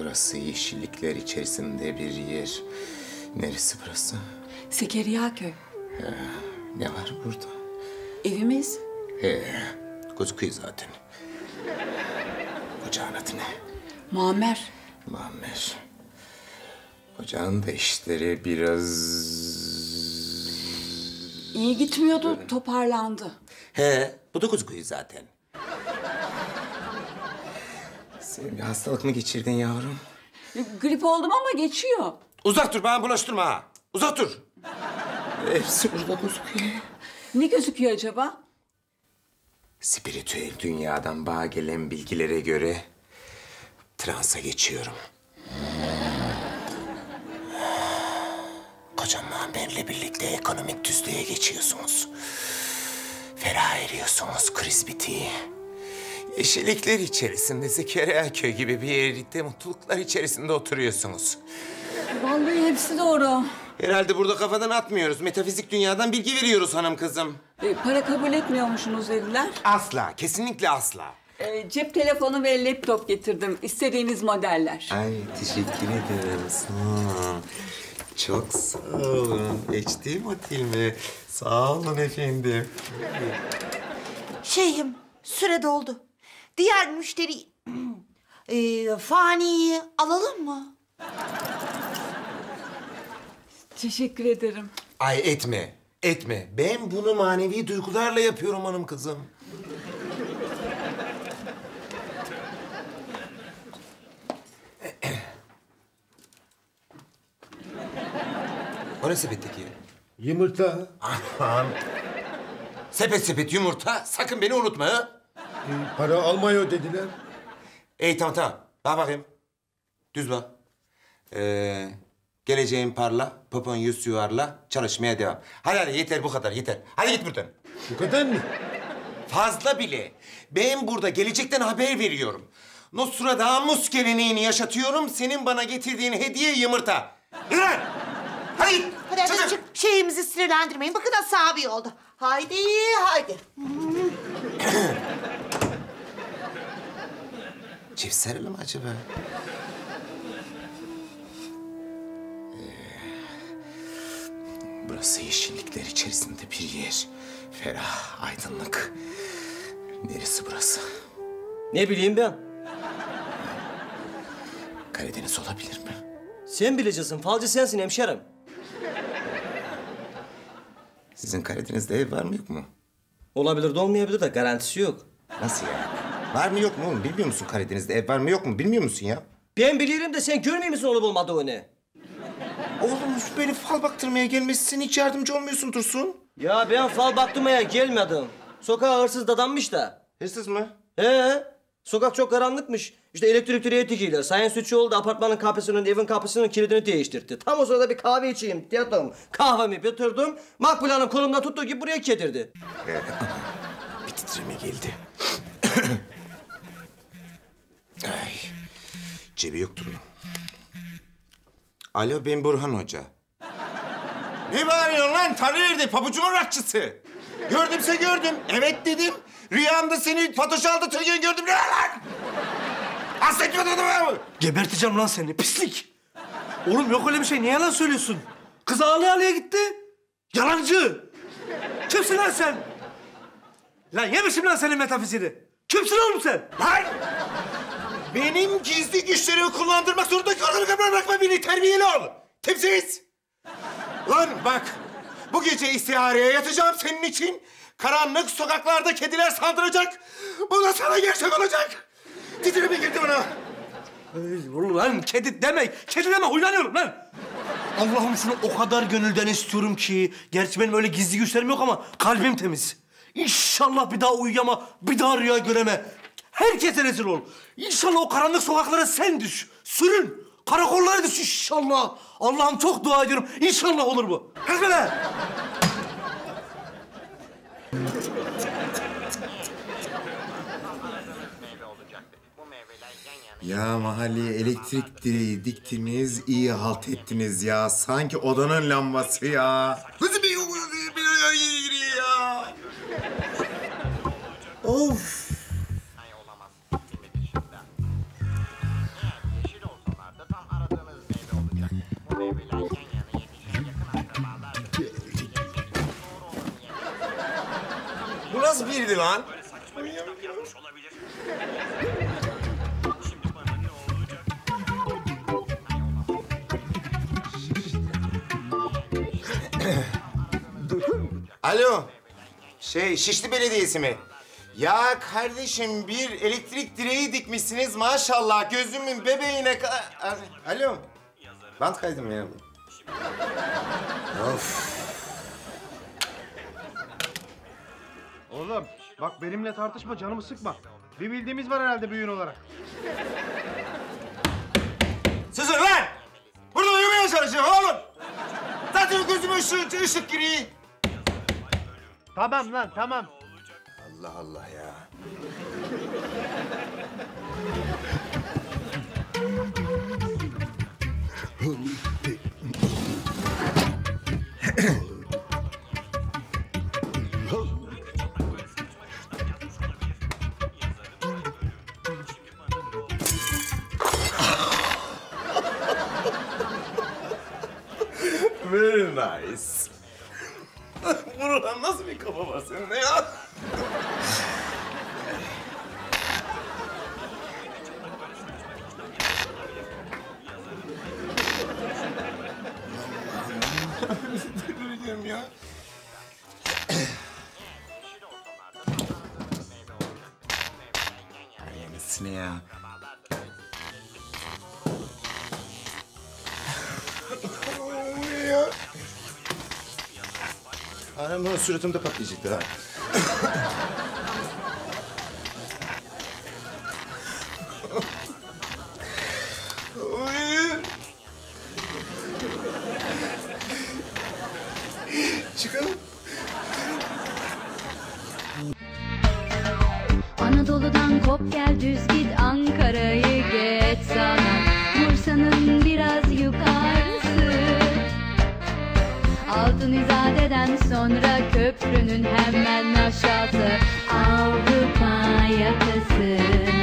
Burası yeşillikler içerisinde bir yer. Neresi burası? Zekeriyaköy. Ne var burada? Evimiz. Gözüküyor zaten. Kocanın adı ne? Muammer. Muammer. Kocanın da işleri biraz... İyi gitmiyordu, toparlandı. Bu da gözüküyor zaten. Sen bir hastalık mı geçirdin yavrum? Grip oldum ama geçiyor. Uzak dur, bana bulaştırma ha. Uzak dur. Hepsi burada gözüküyor. Ne gözüküyor acaba? Spiritüel dünyadan bana gelen bilgilere göre transa geçiyorum. Kocam Muammer'le birlikte ekonomik düzlüğe geçiyorsunuz. Ferah eriyorsunuz, kriz bitiği. Yeşillikler içerisinde, Zekeriyaköy gibi bir yerde mutluluklar içerisinde oturuyorsunuz. Vallahi hepsi doğru. Herhalde burada kafadan atmıyoruz. Metafizik dünyadan bilgi veriyoruz hanım kızım. Para kabul etmiyormuşsunuz dediler. Asla, kesinlikle asla. Cep telefonu ve laptop getirdim. İstediğiniz modeller. Ay teşekkür ederim. Sağ olun. Çok sağ olun. Geçtiğim otel mi? Sağ olun efendim. Şeyhim, süre doldu. Diğer müşteri Fani'yi alalım mı? Teşekkür ederim. Ay etme, etme. Ben bunu manevi duygularla yapıyorum hanım kızım. O ne sepetteki? Yumurta. Aman. Sepet sepet yumurta. Sakın beni unutma ha. Para almıyor dediler. Tamam. Bak bakayım. Düz bak. Geleceğin parla, popon yüz yuvarla, çalışmaya devam. Hadi yeter, bu kadar yeter. Hadi git buradan. Bu kadar mı? Fazla bile. Ben burada gelecekten haber veriyorum. Nostradamus geleneğini yaşatıyorum. Senin bana getirdiğin hediye yumurta. Ulan! Hadi git! Hadi çık. Şeyimizi sinirlendirmeyin. Bakın asabi oldu. Haydi, haydi. Çift sarılı mı acaba? Burası yeşillikler içerisinde bir yer. Ferah, aydınlık. Neresi burası? Ne bileyim ben? Karadeniz olabilir mi? Sen bileceksin. Falcı sensin hemşerim. Sizin Karadeniz'de ev var mı yok mu? Olabilir de olmayabilir de garantisi yok. Nasıl yani? Var mı yok mu oğlum? Bilmiyor musun Karadeniz'de ev var mı yok mu? Bilmiyor musun ya? Ben bilirim de sen görmüyor musun olup olmadığını? Oğlum böyle fal baktırmaya gelmişsin, hiç yardımcı olmuyorsun Tursun. Ya ben fal baktırmaya gelmedim. Sokağa hırsız dadanmış da. Hırsız mı? Sokak çok karanlıkmış. İşte elektrik direği tekiler. Sayın Sütçüoğlu da apartmanın kapısının, evin kapısının kilidini değiştirdi. Tam o sırada bir kahve içeyim dedim. Kahvemi bitirdim. Makbule Hanım kolumdan tuttuğu gibi buraya getirdi. Bir titreme geldi. Ay, cebi yoktur mu? Alo, ben Burhan Hoca. Ne bağırıyorsun lan? Tanırdı, pabucumun rakçısı. Gördümse gördüm. Evet dedim. Rüyamda seni Fatoş aldatırken gördüm. Ne lan? Hasretmiyordun mu? Geberteceğim lan seni, pislik. Oğlum yok öyle bir şey. Niye yalan söylüyorsun? Kız ağlaya ağlaya gitti. Yalancı. Kimsin lan sen? Lan yemişim lan senin metafizini. Kimsin oğlum sen? Lan! Benim gizli güçlerimi kullandırmak zorunda kalır kadar bırakma beni, terbiyeli ol. Kimsiniz? Lan bak, bu gece istihareye yatacağım senin için. Karanlık sokaklarda kediler saldıracak. Bu da sana gerçek olacak. Titreme girdi bana. Lan kedi deme, huylanıyorum lan. Allah'ım şunu o kadar gönülden istiyorum ki. Gerçi benim öyle gizli güçlerim yok ama kalbim temiz. İnşallah bir daha uyuyama, bir daha rüya göreme. Herkese rezil ol. İnşallah o karanlık sokaklara sen düş. Sürün. Karakollara düş inşallah. Allah'ım çok dua ediyorum. İnşallah olur bu. Hızlı. Ya mahalleye elektrik direği diktiniz, iyi halt ettiniz ya. Sanki odanın lambası ya. Kızım bir ya. Of. birdi lan. Alo. Şişli Belediyesi mi? Ya kardeşim bir elektrik direği dikmişsiniz maşallah. Gözümün bebeğine kadar... Alo. Bant kaydı mı ya? Of. Oğlum bak benimle tartışma, canımı sıkma. Bir bildiğimiz var herhalde büyüğün olarak. Susun lan! Burada uyumaya çalışıyorum oğlum. Zaten gözüme ışık giriyor. Tamam lan, tamam. Allah Allah ya. Very nice. Burhan nasıl bir kafa var senin ya? Ya. Yenisini ya. Anam bana suratımda patlayacaktı ha. Anadolu'dan kop gel düz git, Ankara'yı geç sana, Bursa'nın biraz yukarısı, Altunizade'den sonra köprünün hemen aşağısı, Avrupa yakası.